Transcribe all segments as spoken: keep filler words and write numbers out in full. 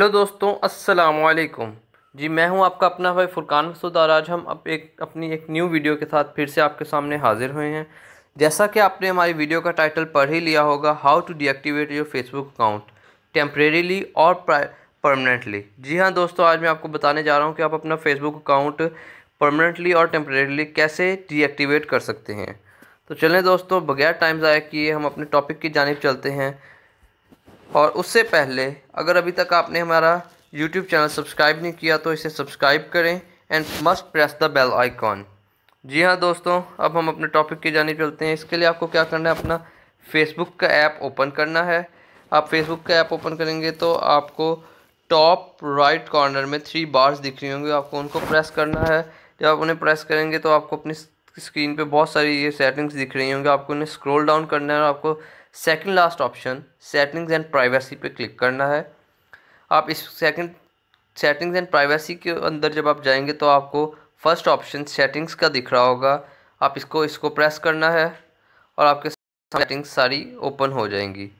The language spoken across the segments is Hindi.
हेलो दोस्तों, अस्सलामुअलैकुम जी। मैं हूं आपका अपना भाई फुरकान मसूद और आज हम अब एक अपनी एक न्यू वीडियो के साथ फिर से आपके सामने हाजिर हुए हैं। जैसा कि आपने हमारी वीडियो का टाइटल पढ़ ही लिया होगा, how to deactivate your Facebook account temporarily और परमानेंटली। जी हाँ दोस्तों, आज मैं आपको बताने जा रहा हूँ कि आप अपना फेसबुक अकाउंट परमानेंटली और टेम्परेरीली कैसे डीएक्टिवेट कर सकते हैं। तो चलें दोस्तों, बगैर टाइम ज़ाया किए हम अपने टॉपिक की जानिब चलते हैं। और उससे पहले अगर अभी तक आपने हमारा YouTube चैनल सब्सक्राइब नहीं किया तो इसे सब्सक्राइब करें and must press the bell icon. जी हाँ दोस्तों, अब हम अपने टॉपिक की जानिब चलते हैं। इसके लिए आपको क्या करना है, अपना Facebook का ऐप ओपन करना है। आप Facebook का ऐप ओपन करेंगे तो आपको टॉप राइट कॉर्नर में थ्री बार्स दिख रही होंगी, आपको उनको प्रेस करना है। जब आप उन्हें प्रेस करेंगे तो आपको अपनी स्क्रीन पे बहुत सारी ये सेटिंग्स दिख रही होंगी, आपको उन्हें स्क्रॉल डाउन करना है और आपको second last option settings and privacy पे क्लिक करना है। आप इस सेकंड सेटिंग्स एंड प्राइवेसी के अंदर जब आप जाएंगे तो आपको फर्स्ट ऑप्शन सेटिंग्स का दिख रहा होगा, आप इसको इसको प्रेस करना है और आपके सेटिंग्स सारी ओपन हो जाएंगी।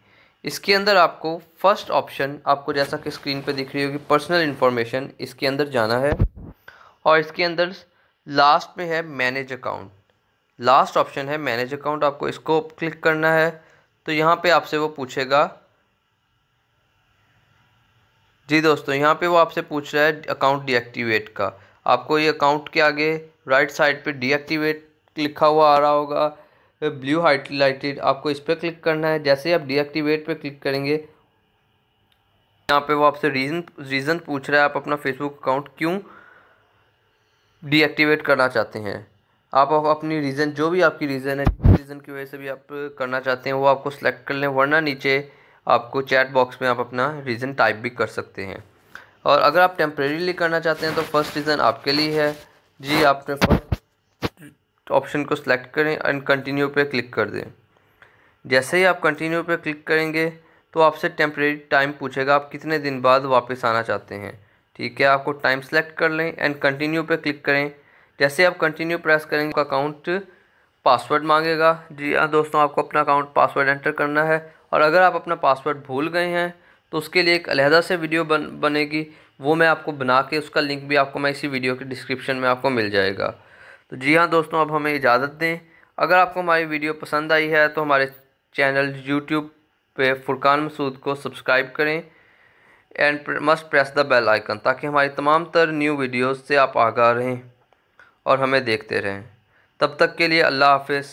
इसके अंदर आपको फर्स्ट ऑप्शन, आपको जैसा कि स्क्रीन पर दिख रही होगी, पर्सनल इन्फॉर्मेशन, इसके अंदर जाना है और इसके अंदर लास्ट में है मैनेज अकाउंट। लास्ट ऑप्शन है मैनेज अकाउंट, आपको इसको क्लिक करना है। तो यहाँ पे आपसे वो पूछेगा, जी दोस्तों यहाँ पे वो आपसे पूछ रहा है अकाउंट डीएक्टिवेट का। आपको ये अकाउंट के आगे राइट साइड पे डीएक्टिवेट लिखा हुआ आ रहा होगा, ब्लू हाइलाइटेड, आपको इस पर क्लिक करना है। जैसे आप डीएक्टिवेट पे क्लिक करेंगे, यहाँ पे वो आपसे रीज़न रीज़न पूछ रहा है आप अपना फेसबुक अकाउंट क्यों डीएक्टिवेट करना चाहते हैं। आप अपनी रीज़न, जो भी आपकी रीज़न है, रीज़न की वजह से भी आप करना चाहते हैं वो आपको सेलेक्ट कर लें, वरना नीचे आपको चैट बॉक्स में आप अपना रीज़न टाइप भी कर सकते हैं। और अगर आप टेम्परेरीली करना चाहते हैं तो फर्स्ट रीज़न आपके लिए है जी, आपने फर्स्ट ऑप्शन को सिलेक्ट करें एंड कंटिन्यू पे क्लिक कर दें। जैसे ही आप कंटिन्यू पे क्लिक करेंगे तो आपसे टेम्परेरी टाइम पूछेगा, आप कितने दिन बाद वापस आना चाहते हैं। ठीक है, आपको टाइम सेलेक्ट कर लें एंड कंटिन्यू पे क्लिक करें। जैसे आप कंटिन्यू प्रेस करेंगे आपका अकाउंट पासवर्ड मांगेगा। जी हाँ दोस्तों, आपको अपना अकाउंट पासवर्ड एंटर करना है। और अगर आप अपना पासवर्ड भूल गए हैं तो उसके लिए एक अलहदा से वीडियो बन बनेगी, वो मैं आपको बना के उसका लिंक भी आपको मैं इसी वीडियो के डिस्क्रिप्शन में आपको मिल जाएगा। तो जी हाँ दोस्तों, अब हमें इजाज़त दें। अगर आपको हमारी वीडियो पसंद आई है तो हमारे चैनल यूट्यूब पे फुरकान मसूद को सब्सक्राइब करें and must press the bell icon, ताकि हमारी तमाम तर न्यू वीडियोस से आप आगाह रहें और हमें देखते रहें। तब तक के लिए अल्लाह हाफिज़।